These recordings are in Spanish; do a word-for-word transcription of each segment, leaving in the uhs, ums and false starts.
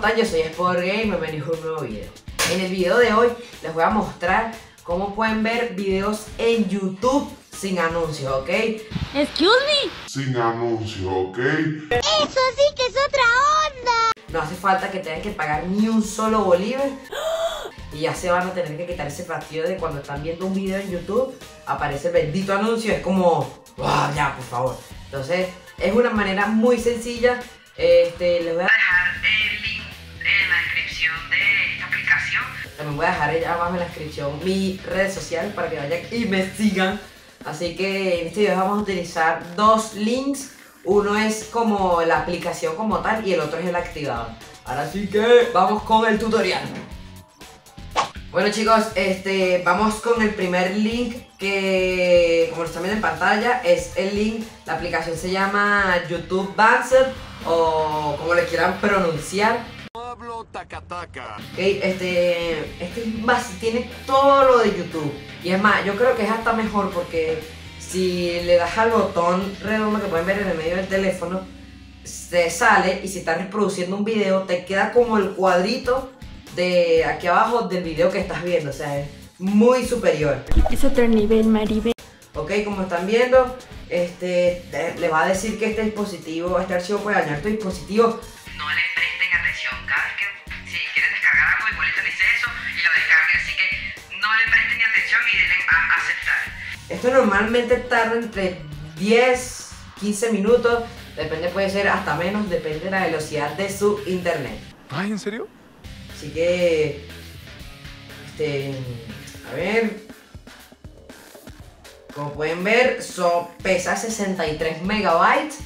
están? Yo soy SportGame y bienvenidos a un nuevo video. En el video de hoy les voy a mostrar cómo pueden ver videos en YouTube sin anuncios, ¿ok? Excuse me. Sin anuncios, ¿ok? Eso sí que es otra onda. No hace falta que tengan que pagar ni un solo bolívar. Y ya se van a tener que quitar ese fastidio de cuando están viendo un video en YouTube aparece el bendito anuncio, es como wow, ya, por favor. Entonces es una manera muy sencilla. Este, les voy a dejar el link en la descripción de esta aplicación. También voy a dejar allá abajo en la descripción mi red social para que vayan y me sigan. Así que en este video vamos a utilizar dos links. Uno es como la aplicación como tal y el otro es el activador. Ahora sí que vamos con el tutorial. Bueno chicos, este, vamos con el primer link que, como lo están viendo en pantalla, es el link. La aplicación se llama YouTube Vanced o como le quieran pronunciar. Pablo taca taca. Okay, este, este tiene todo lo de YouTube. Y es más, yo creo que es hasta mejor porque si le das al botón redondo que pueden ver en el medio del teléfono, se sale y si estás reproduciendo un video te queda como el cuadrito de aquí abajo del video que estás viendo, o sea, es muy superior. Es otro nivel, Maribel. Ok, como están viendo, este, le va a decir que este dispositivo, este archivo puede dañar tu dispositivo. No le presten atención, cada vez que si quieren descargar algo, igualito dice eso y lo descarguen, así que no le presten atención y denle a aceptar. Esto normalmente tarda entre diez, quince minutos, depende, puede ser hasta menos, depende de la velocidad de su internet. ¿Ay, en serio? Así que, este, a ver, como pueden ver, so, pesa sesenta y tres megabytes,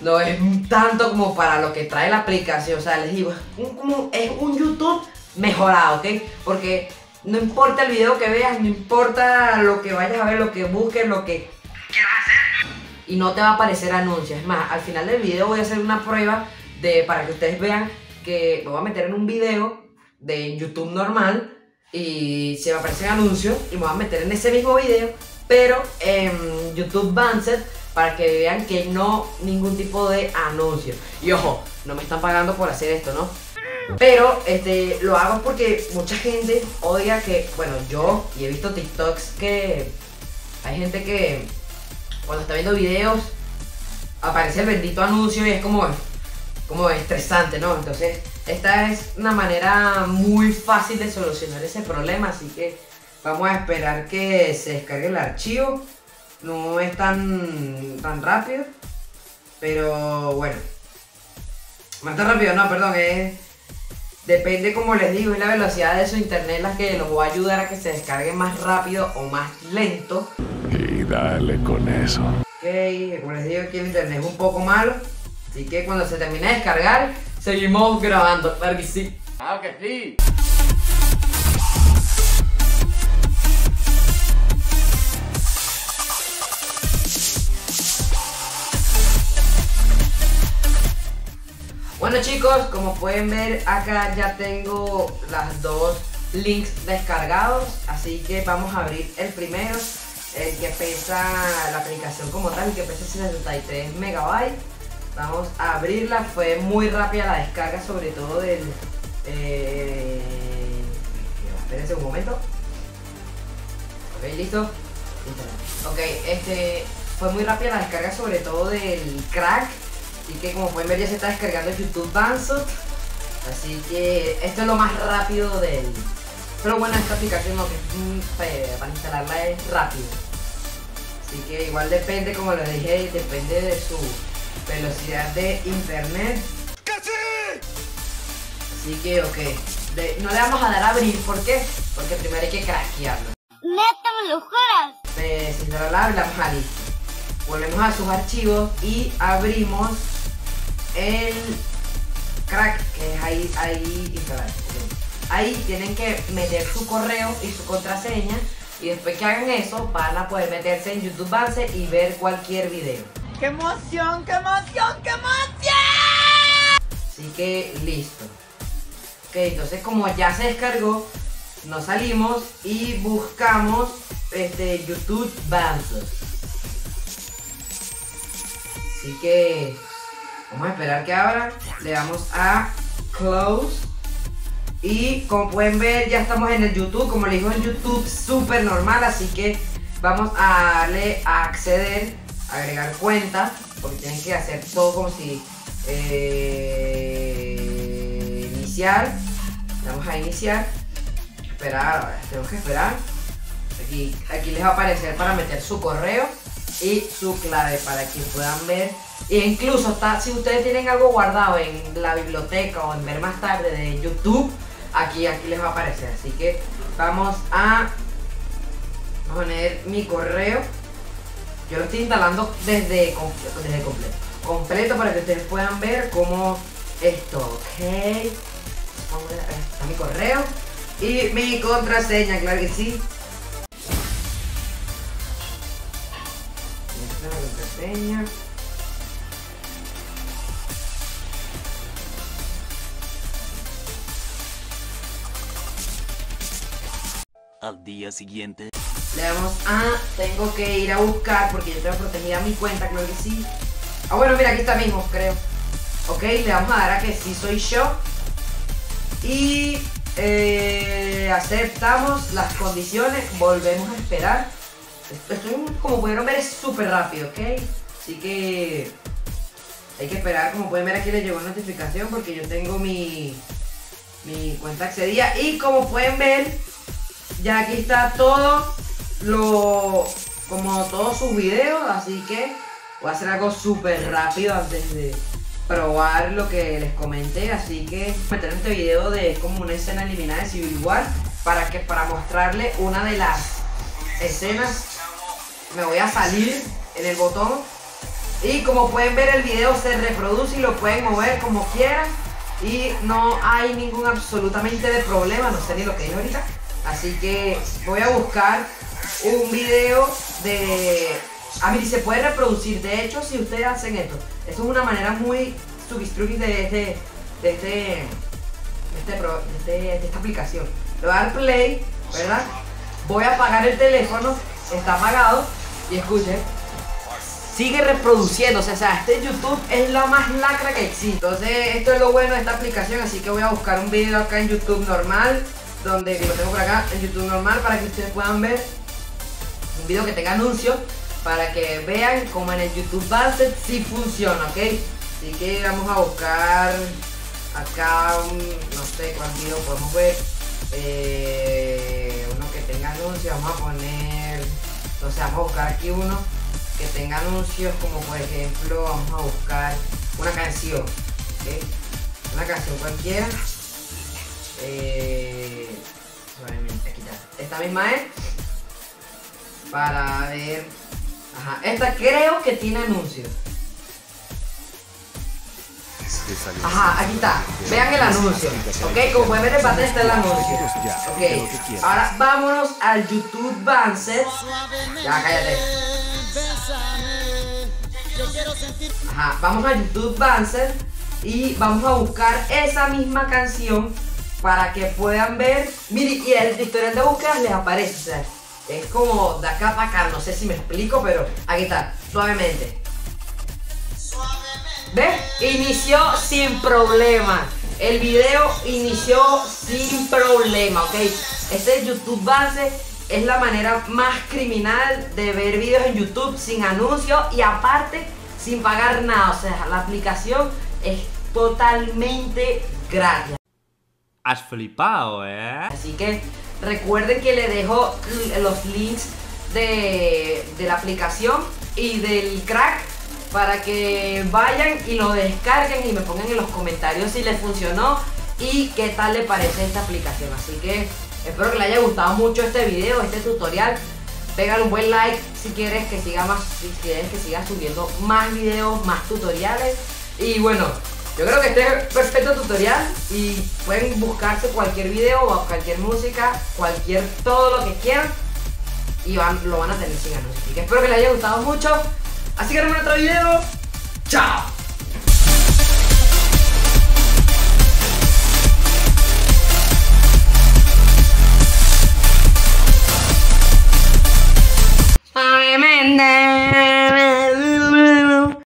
no es tanto como para lo que trae la aplicación, o sea, les digo, es un, como, es un YouTube mejorado, ¿ok? Porque no importa el video que veas, no importa lo que vayas a ver, lo que busques, lo que quieras hacer, y no te va a aparecer anuncios. Es más, al final del video voy a hacer una prueba de, para que ustedes vean que me voy a meter en un video de YouTube normal y se me aparecen anuncios y me voy a meter en ese mismo video pero en YouTube Vanced para que vean que no ningún tipo de anuncio. Y ojo, no me están pagando por hacer esto, ¿no? Pero este, lo hago porque mucha gente odia que, bueno, yo y he visto TikToks que hay gente que cuando está viendo videos aparece el bendito anuncio y es como como estresante, ¿no? Entonces esta es una manera muy fácil de solucionar ese problema, así que vamos a esperar que se descargue el archivo. No es tan, tan rápido, pero bueno, más tan rápido no, perdón, es, depende, como les digo, es la velocidad de su internet la que los va a ayudar a que se descargue más rápido o más lento. Y dale con eso. Ok, como les digo, aquí el internet es un poco malo. Así que cuando se termine de descargar, seguimos grabando, claro que sí. ¡Claro que sí! Bueno chicos, como pueden ver, acá ya tengo las dos links descargados. Así que vamos a abrir el primero, el que pesa la aplicación como tal, el que pesa sesenta y tres megabytes. Vamos a abrirla, fue muy rápida la descarga, sobre todo del... Eh, espérense un momento. Ok, listo. Ok, este... Fue muy rápida la descarga, sobre todo del crack. Así que como pueden ver ya se está descargando YouTube Vanced. Así que esto es lo más rápido del... Pero bueno, esta aplicación lo que es para instalarla es rápido. Así que igual depende, como les dije, depende de su... velocidad de internet. ¡Casi! Así que ok, de, no le vamos a dar a abrir, ¿por qué? Porque primero hay que crashearlo. ¡Neta, me lo juras! Eh, si no lo hablamos a listo. Volvemos a sus archivos y abrimos el crack, que es ahí, ahí instalar. Ahí tienen que meter su correo y su contraseña y después que hagan eso van a poder meterse en YouTube Vanced y ver cualquier video. ¡Qué emoción, qué emoción, qué emoción! Así que listo. Ok, entonces como ya se descargó, nos salimos y buscamos este YouTube Vanced. Así que vamos a esperar que abra. Le damos a close. Y como pueden ver, ya estamos en el YouTube, como les digo, en YouTube súper normal, así que vamos a darle a acceder, agregar cuenta, porque tienen que hacer todo como si eh, iniciar. Vamos a iniciar, esperar, tenemos que esperar. Aquí, aquí les va a aparecer para meter su correo y su clave para que puedan ver. E incluso está, si ustedes tienen algo guardado en la biblioteca o en ver más tarde de YouTube, aquí, aquí les va a aparecer. Así que vamos a poner mi correo. Yo lo estoy instalando desde completo, desde completo, completo para que ustedes puedan ver cómo esto, ok. Está mi correo y mi contraseña, claro que sí. Esta es la contraseña. Al día siguiente le damos a, tengo que ir a buscar porque yo tengo protegida mi cuenta, creo que sí. Ah, bueno, mira, aquí está mismo, creo. Ok, le vamos a dar a que sí soy yo. Y eh, aceptamos las condiciones, volvemos a esperar. Estoy, como pudieron ver, es súper rápido, ¿ok? Así que hay que esperar, como pueden ver aquí les llegó notificación porque yo tengo mi, mi cuenta accedida. Y como pueden ver, ya aquí está todo lo, como todos sus videos, así que voy a hacer algo súper rápido antes de probar lo que les comenté. Así que meter este video de como una escena eliminada de Civil War para que para mostrarle una de las escenas. Me voy a salir en el botón y como pueden ver el video se reproduce y lo pueden mover como quieran y no hay ningún absolutamente de problema, no sé ni lo que es ahorita. Así que voy a buscar un video de... A mí se puede reproducir, de hecho, si ustedes hacen esto. Esto es una manera muy truqui de este, de, este, de, este pro, de, este, de esta aplicación. Le voy a dar play, ¿verdad? Voy a apagar el teléfono, está apagado, y escuchen. Sigue reproduciéndose, o sea, este YouTube es la más lacra que existe. Entonces, esto es lo bueno de esta aplicación, así que voy a buscar un video acá en YouTube normal. Donde lo tengo por acá en YouTube normal para que ustedes puedan ver un video que tenga anuncios para que vean como en el YouTube Vanced sí funciona, ok. Así que vamos a buscar acá un, no sé cuál video podemos ver, eh, uno que tenga anuncios. Vamos a poner, o sea, vamos a buscar aquí uno que tenga anuncios, como por ejemplo vamos a buscar una canción, ok, una canción cualquiera. Eh, aquí está. Esta misma es para ver. Ajá, esta creo que tiene anuncios. Ajá, aquí está. Vean el anuncio. Ok, como pueden ver en pantalla está el anuncio. Ok, ahora vámonos al YouTube Vanced. Ya, cállate. Ajá, vamos a YouTube Vanced y vamos a buscar esa misma canción para que puedan ver. Miren, y el historial de búsquedas les aparece, o sea, es como de acá para acá, no sé si me explico, pero aquí está, suavemente. ¿Ves? Inició sin problema. El video inició sin problema, ok. Este YouTube Vanced es la manera más criminal de ver videos en YouTube sin anuncios y aparte sin pagar nada, o sea, la aplicación es totalmente gratis. Has flipado, eh. Así que recuerden que le dejo los links de, de la aplicación y del crack para que vayan y lo descarguen y me pongan en los comentarios si les funcionó y qué tal les parece esta aplicación. Así que espero que les haya gustado mucho este video, este tutorial. Pégale un buen like si quieres que siga más, si quieres que siga subiendo más videos, más tutoriales. Y bueno, yo creo que este es perfecto tutorial y pueden buscarse cualquier video o cualquier música, cualquier, todo lo que quieran y van, lo van a tener sin anuncios. Así que espero que les haya gustado mucho, así que nos vemos en otro video, chao. ¡Tremendo!